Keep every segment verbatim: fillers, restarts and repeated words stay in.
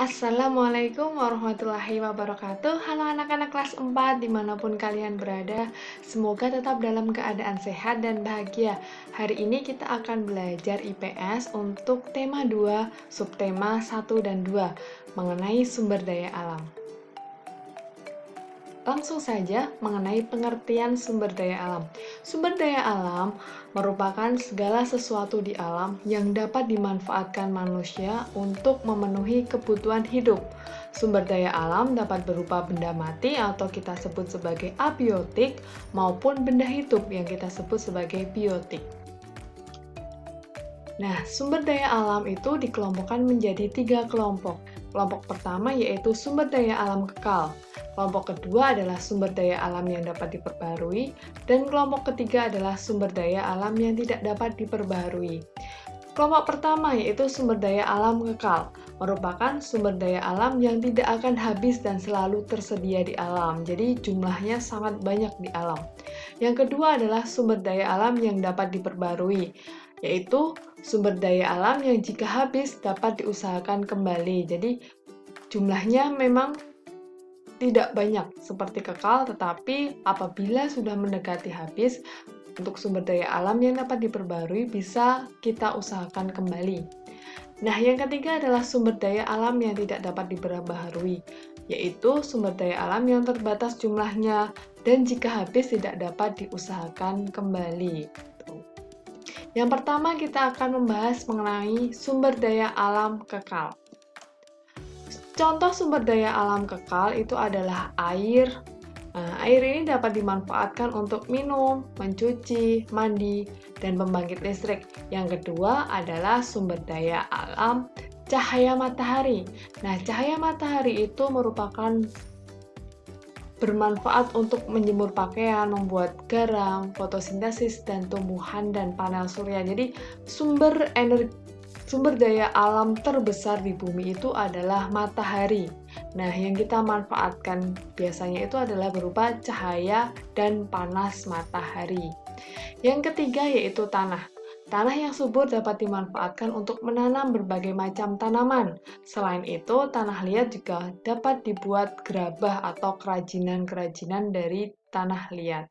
Assalamualaikum warahmatullahi wabarakatuh. Halo anak-anak kelas empat dimanapun kalian berada, semoga tetap dalam keadaan sehat dan bahagia. Hari ini kita akan belajar I P S untuk tema dua, subtema satu dan dua mengenai sumber daya alam. Langsung saja mengenai pengertian sumber daya alam. Sumber daya alam merupakan segala sesuatu di alam yang dapat dimanfaatkan manusia untuk memenuhi kebutuhan hidup. Sumber daya alam dapat berupa benda mati atau kita sebut sebagai abiotik maupun benda hidup yang kita sebut sebagai biotik. Nah, sumber daya alam itu dikelompokkan menjadi tiga kelompok. Kelompok pertama yaitu sumber daya alam kekal. Kelompok kedua adalah sumber daya alam yang dapat diperbarui. Dan kelompok ketiga adalah sumber daya alam yang tidak dapat diperbarui. Kelompok pertama yaitu sumber daya alam kekal. Merupakan sumber daya alam yang tidak akan habis dan selalu tersedia di alam. Jadi jumlahnya sangat banyak di alam. Yang kedua adalah sumber daya alam yang dapat diperbarui. Yaitu sumber daya alam yang jika habis dapat diusahakan kembali. Jadi jumlahnya memang tidak banyak seperti kekal, tetapi apabila sudah mendekati habis, untuk sumber daya alam yang dapat diperbarui bisa kita usahakan kembali. Nah, yang ketiga adalah sumber daya alam yang tidak dapat diperbarui, yaitu sumber daya alam yang terbatas jumlahnya dan jika habis tidak dapat diusahakan kembali. Yang pertama kita akan membahas mengenai sumber daya alam kekal. Contoh sumber daya alam kekal itu adalah air. Nah, air ini dapat dimanfaatkan untuk minum, mencuci, mandi, dan pembangkit listrik. Yang kedua adalah sumber daya alam cahaya matahari. Nah, cahaya matahari itu merupakan bermanfaat untuk menjemur pakaian, membuat garam, fotosintesis, dan tumbuhan dan panel surya. Jadi sumber energi, sumber daya alam terbesar di bumi itu adalah matahari. Nah, yang kita manfaatkan biasanya itu adalah berupa cahaya dan panas matahari. Yang ketiga yaitu tanah. Tanah yang subur dapat dimanfaatkan untuk menanam berbagai macam tanaman. Selain itu, tanah liat juga dapat dibuat gerabah atau kerajinan-kerajinan dari tanah liat.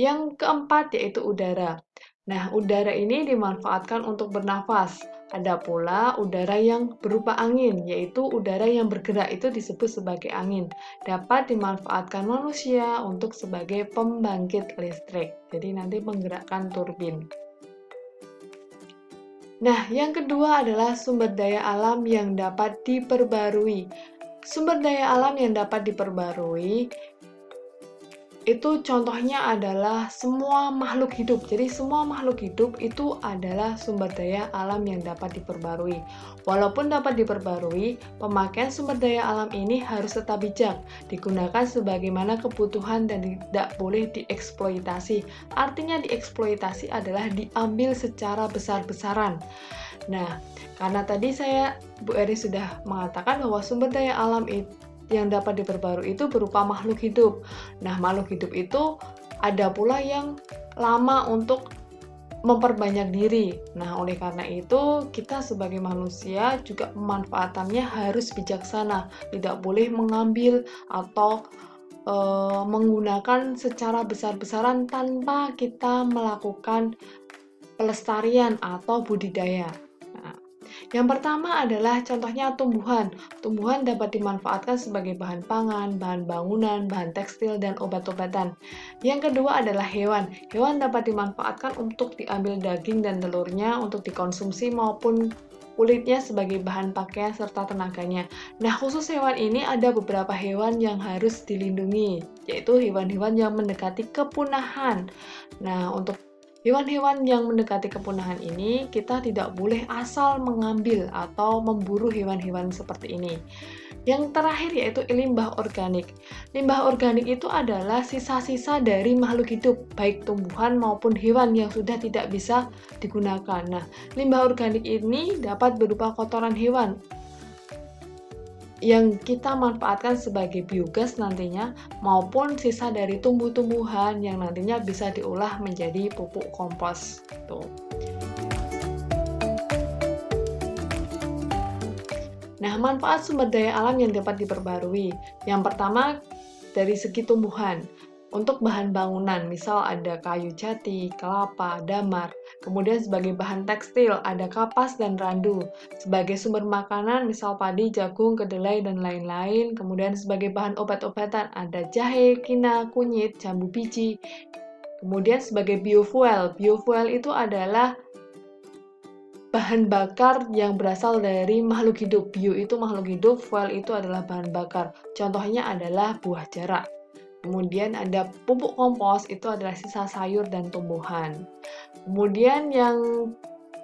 Yang keempat yaitu udara. Nah, udara ini dimanfaatkan untuk bernafas. Ada pula udara yang berupa angin, yaitu udara yang bergerak itu disebut sebagai angin. Dapat dimanfaatkan manusia untuk sebagai pembangkit listrik. Jadi nanti menggerakkan turbin. Nah, yang kedua adalah sumber daya alam yang dapat diperbarui. Sumber daya alam yang dapat diperbarui, itu contohnya adalah semua makhluk hidup. Jadi semua makhluk hidup itu adalah sumber daya alam yang dapat diperbarui. Walaupun dapat diperbarui, pemakaian sumber daya alam ini harus tetap bijak, digunakan sebagaimana kebutuhan dan tidak boleh dieksploitasi. Artinya dieksploitasi adalah diambil secara besar-besaran. Nah, karena tadi saya, Bu Eri sudah mengatakan bahwa sumber daya alam itu yang dapat diperbarui itu berupa makhluk hidup. Nah, makhluk hidup itu ada pula yang lama untuk memperbanyak diri. Nah, oleh karena itu kita sebagai manusia juga pemanfaatannya harus bijaksana, tidak boleh mengambil atau e, menggunakan secara besar-besaran tanpa kita melakukan pelestarian atau budidaya. Yang pertama adalah contohnya tumbuhan. Tumbuhan dapat dimanfaatkan sebagai bahan pangan, bahan bangunan, bahan tekstil, dan obat-obatan. Yang kedua adalah hewan. Hewan dapat dimanfaatkan untuk diambil daging dan telurnya untuk dikonsumsi maupun kulitnya sebagai bahan pakaian serta tenaganya. Nah, khusus hewan ini ada beberapa hewan yang harus dilindungi, yaitu hewan-hewan yang mendekati kepunahan. Nah, untuk hewan-hewan yang mendekati kepunahan ini, kita tidak boleh asal mengambil atau memburu hewan-hewan seperti ini. Yang terakhir yaitu limbah organik. Limbah organik itu adalah sisa-sisa dari makhluk hidup, baik tumbuhan maupun hewan yang sudah tidak bisa digunakan. Nah, limbah organik ini dapat berupa kotoran hewan yang kita manfaatkan sebagai biogas nantinya, maupun sisa dari tumbuh-tumbuhan yang nantinya bisa diolah menjadi pupuk kompos. Tuh. Nah, manfaat sumber daya alam yang dapat diperbarui. Yang pertama, dari segi tumbuhan. Untuk bahan bangunan, misal ada kayu jati, kelapa, damar. Kemudian sebagai bahan tekstil, ada kapas dan randu. Sebagai sumber makanan, misal padi, jagung, kedelai, dan lain-lain. Kemudian sebagai bahan obat-obatan, ada jahe, kina, kunyit, jambu biji. Kemudian sebagai biofuel. Biofuel itu adalah bahan bakar yang berasal dari makhluk hidup. Bio itu makhluk hidup, fuel itu adalah bahan bakar. Contohnya adalah buah jarak. Kemudian ada pupuk kompos, itu adalah sisa sayur dan tumbuhan. Kemudian yang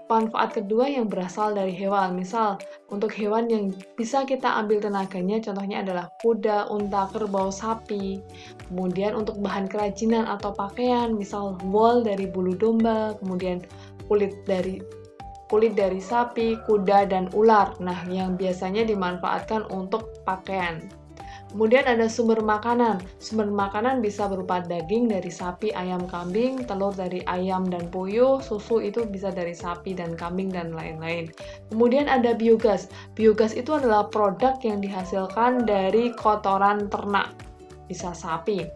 manfaat kedua yang berasal dari hewan. Misal, untuk hewan yang bisa kita ambil tenaganya, contohnya adalah kuda, unta, kerbau, sapi. Kemudian untuk bahan kerajinan atau pakaian, misal wol dari bulu domba, kemudian kulit dari kulit dari sapi, kuda, dan ular. Nah, yang biasanya dimanfaatkan untuk pakaian. Kemudian ada sumber makanan. Sumber makanan bisa berupa daging dari sapi, ayam, kambing, telur dari ayam dan puyuh, susu itu bisa dari sapi dan kambing, dan lain-lain. Kemudian ada biogas. Biogas itu adalah produk yang dihasilkan dari kotoran ternak, bisa sapi.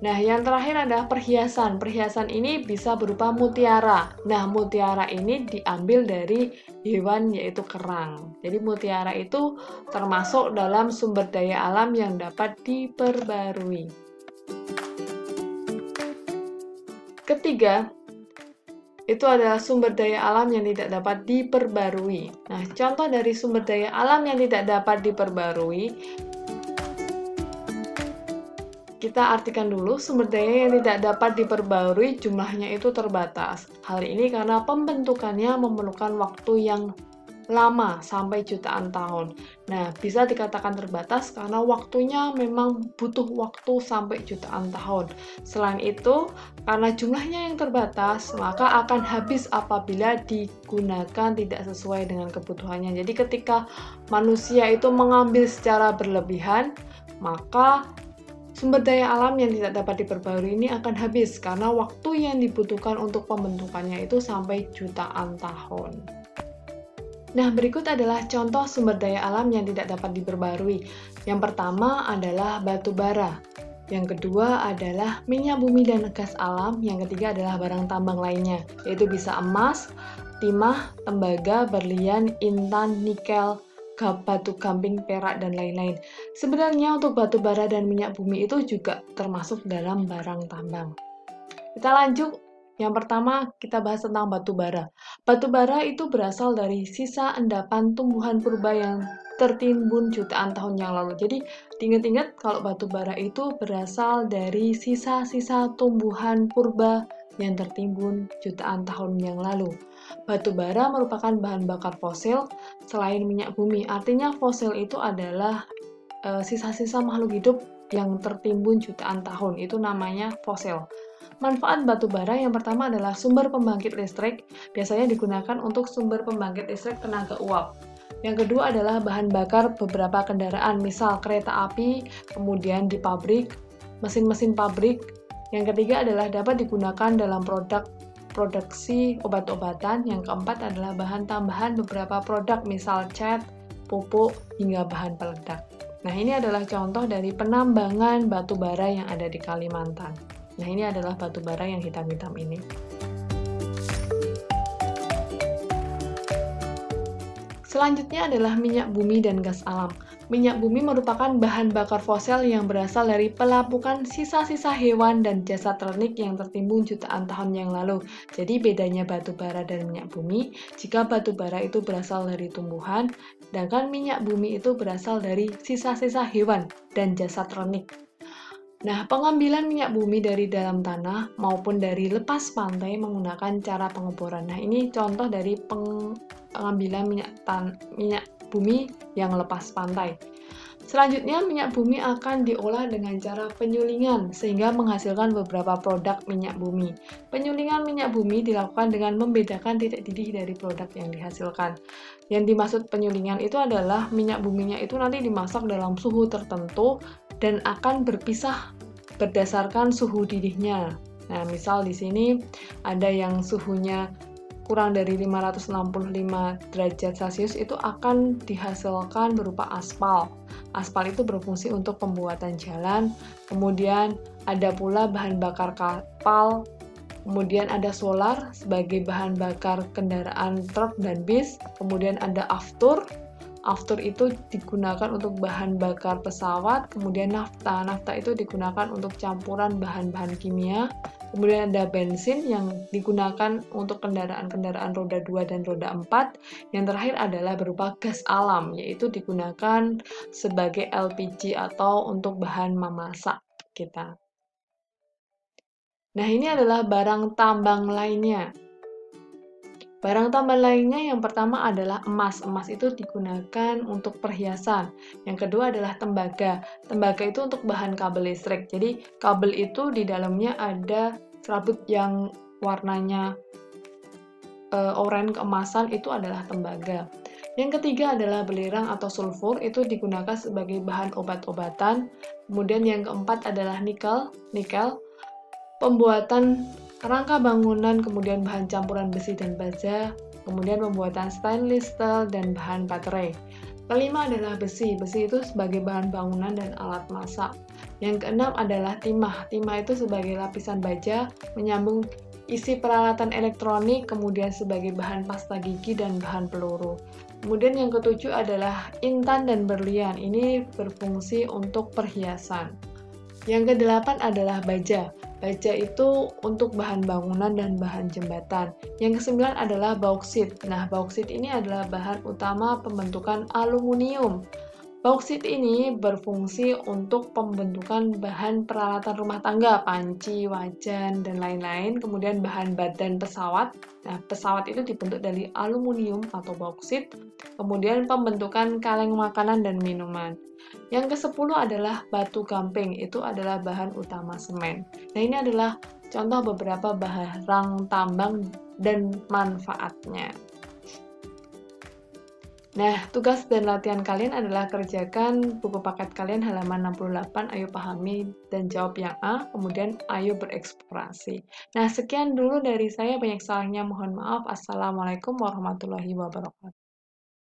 Nah, yang terakhir adalah perhiasan. Perhiasan ini bisa berupa mutiara. Nah, mutiara ini diambil dari hewan yaitu kerang. Jadi mutiara itu termasuk dalam sumber daya alam yang dapat diperbarui. Ketiga, itu adalah sumber daya alam yang tidak dapat diperbarui. Nah, contoh dari sumber daya alam yang tidak dapat diperbarui, kita artikan dulu, sumber daya yang tidak dapat diperbarui jumlahnya itu terbatas. Hal ini karena pembentukannya memerlukan waktu yang lama sampai jutaan tahun. Nah, bisa dikatakan terbatas karena waktunya memang butuh waktu sampai jutaan tahun. Selain itu, karena jumlahnya yang terbatas, maka akan habis apabila digunakan tidak sesuai dengan kebutuhannya. Jadi ketika manusia itu mengambil secara berlebihan, maka sumber daya alam yang tidak dapat diperbarui ini akan habis karena waktu yang dibutuhkan untuk pembentukannya itu sampai jutaan tahun. Nah, berikut adalah contoh sumber daya alam yang tidak dapat diperbarui. Yang pertama adalah batu bara. Yang kedua adalah minyak bumi dan gas alam. Yang ketiga adalah barang tambang lainnya, yaitu bisa emas, timah, tembaga, berlian, intan, nikel, batu gamping, perak, dan lain-lain. Sebenarnya untuk batu bara dan minyak bumi itu juga termasuk dalam barang tambang. Kita lanjut. Yang pertama kita bahas tentang batu bara. Batu bara itu berasal dari sisa endapan tumbuhan purba yang tertimbun jutaan tahun yang lalu. Jadi diingat-ingat kalau batu bara itu berasal dari sisa-sisa tumbuhan purba yang tertimbun jutaan tahun yang lalu. Batu bara merupakan bahan bakar fosil selain minyak bumi. Artinya fosil itu adalah sisa-sisa e, makhluk hidup yang tertimbun jutaan tahun. Itu namanya fosil. Manfaat batu bara yang pertama adalah sumber pembangkit listrik. Biasanya digunakan untuk sumber pembangkit listrik tenaga uap. Yang kedua adalah bahan bakar beberapa kendaraan, misal kereta api, kemudian di pabrik, mesin-mesin pabrik. Yang ketiga adalah dapat digunakan dalam produk produksi obat-obatan. Yang keempat adalah bahan tambahan beberapa produk, misal cat, pupuk, hingga bahan peledak. Nah, ini adalah contoh dari penambangan batu bara yang ada di Kalimantan. Nah, ini adalah batu bara yang hitam-hitam ini. Selanjutnya adalah minyak bumi dan gas alam. Minyak bumi merupakan bahan bakar fosil yang berasal dari pelapukan sisa-sisa hewan dan jasad ternik yang tertimbun jutaan tahun yang lalu. Jadi bedanya batu bara dan minyak bumi, jika batu bara itu berasal dari tumbuhan, sedangkan minyak bumi itu berasal dari sisa-sisa hewan dan jasad ternik. Nah, pengambilan minyak bumi dari dalam tanah maupun dari lepas pantai menggunakan cara pengeboran. Nah, ini contoh dari peng... pengambilan minyak tan... minyak bumi yang lepas pantai. Selanjutnya, minyak bumi akan diolah dengan cara penyulingan sehingga menghasilkan beberapa produk minyak bumi. Penyulingan minyak bumi dilakukan dengan membedakan titik didih dari produk yang dihasilkan. Yang dimaksud penyulingan itu adalah minyak buminya itu nanti dimasak dalam suhu tertentu dan akan berpisah berdasarkan suhu didihnya. Nah, misal di sini ada yang suhunya kurang dari lima ratus enam puluh lima derajat Celcius itu akan dihasilkan berupa aspal. Aspal itu berfungsi untuk pembuatan jalan, kemudian ada pula bahan bakar kapal, kemudian ada solar sebagai bahan bakar kendaraan truk dan bis, kemudian ada aftur. Aftur itu digunakan untuk bahan bakar pesawat, kemudian nafta. Nafta itu digunakan untuk campuran bahan-bahan kimia, kemudian ada bensin yang digunakan untuk kendaraan-kendaraan roda dua dan roda empat. Yang terakhir adalah berupa gas alam, yaitu digunakan sebagai L P G atau untuk bahan memasak kita. Nah, ini adalah barang tambang lainnya. Barang tambahan lainnya yang pertama adalah emas. Emas itu digunakan untuk perhiasan. Yang kedua adalah tembaga. Tembaga itu untuk bahan kabel listrik. Jadi kabel itu di dalamnya ada serabut yang warnanya e, oranye keemasan, itu adalah tembaga. Yang ketiga adalah belerang atau sulfur, itu digunakan sebagai bahan obat-obatan. Kemudian yang keempat adalah nikel. Nikel pembuatan rangka bangunan, kemudian bahan campuran besi dan baja, kemudian pembuatan stainless steel dan bahan baterai. Kelima adalah besi. Besi itu sebagai bahan bangunan dan alat masak. Yang keenam adalah timah. Timah itu sebagai lapisan baja, menyambung isi peralatan elektronik, kemudian sebagai bahan pasta gigi dan bahan peluru. Kemudian yang ketujuh adalah intan dan berlian. Ini berfungsi untuk perhiasan. Yang kedelapan adalah baja. Baja itu untuk bahan bangunan dan bahan jembatan. Yang kesembilan adalah bauksit. Nah, bauksit ini adalah bahan utama pembentukan aluminium. Bauksit ini berfungsi untuk pembentukan bahan peralatan rumah tangga, panci, wajan, dan lain-lain. Kemudian bahan badan pesawat. Nah, pesawat itu dibentuk dari aluminium atau bauksit. Kemudian pembentukan kaleng makanan dan minuman. Yang kesepuluh adalah batu gamping. Itu adalah bahan utama semen. Nah, ini adalah contoh beberapa barang tambang dan manfaatnya. Nah, tugas dan latihan kalian adalah kerjakan buku paket kalian halaman enam puluh delapan, ayo pahami dan jawab yang A, kemudian ayo bereksplorasi. Nah, sekian dulu dari saya, banyak salahnya mohon maaf. Assalamualaikum warahmatullahi wabarakatuh.